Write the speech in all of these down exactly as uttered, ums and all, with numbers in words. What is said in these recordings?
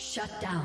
Shut down.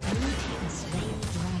Blue team slain the dragon.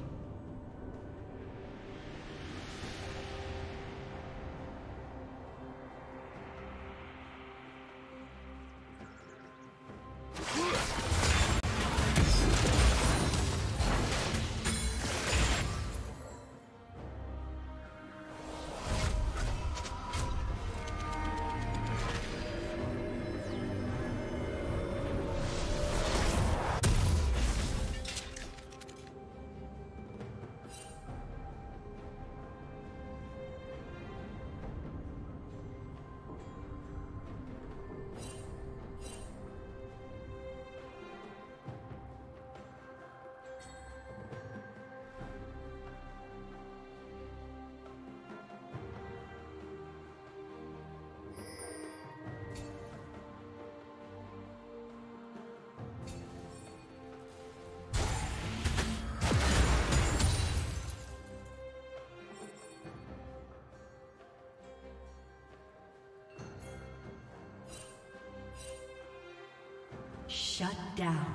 Shut down.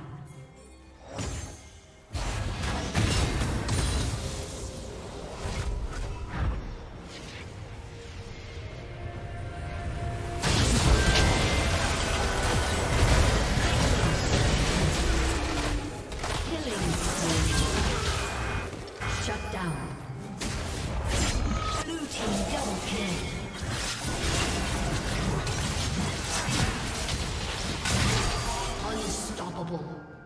Unstoppable.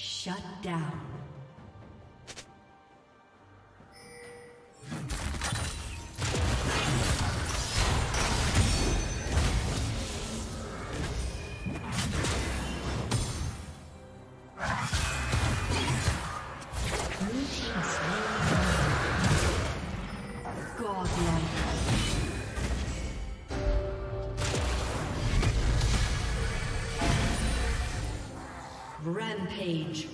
Shut down. Rampage.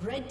Red